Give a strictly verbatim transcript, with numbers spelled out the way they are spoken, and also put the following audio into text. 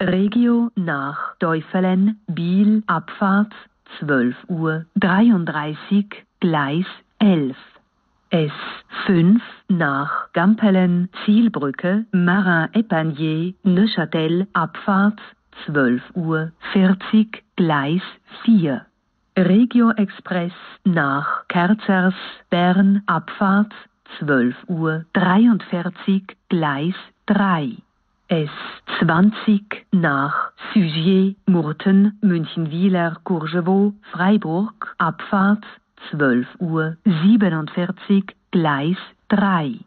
Regio nach Teufelen, Biel, Abfahrt zwölf Uhr dreiunddreißig, Gleis elf. S fünf nach Gampelen, Zielbrücke, Marin-Epanier, Neuchâtel, Abfahrt zwölf Uhr vierzig, Gleis vier. Regio Express nach Kerzers, Bern, Abfahrt zwölf Uhr dreiundvierzig, Gleis drei. S zwanzig nach Sugiez, Murten, Münchenwiler-Courgevaux, Freiburg, Abfahrt zwölf Uhr siebenundvierzig, Gleis drei.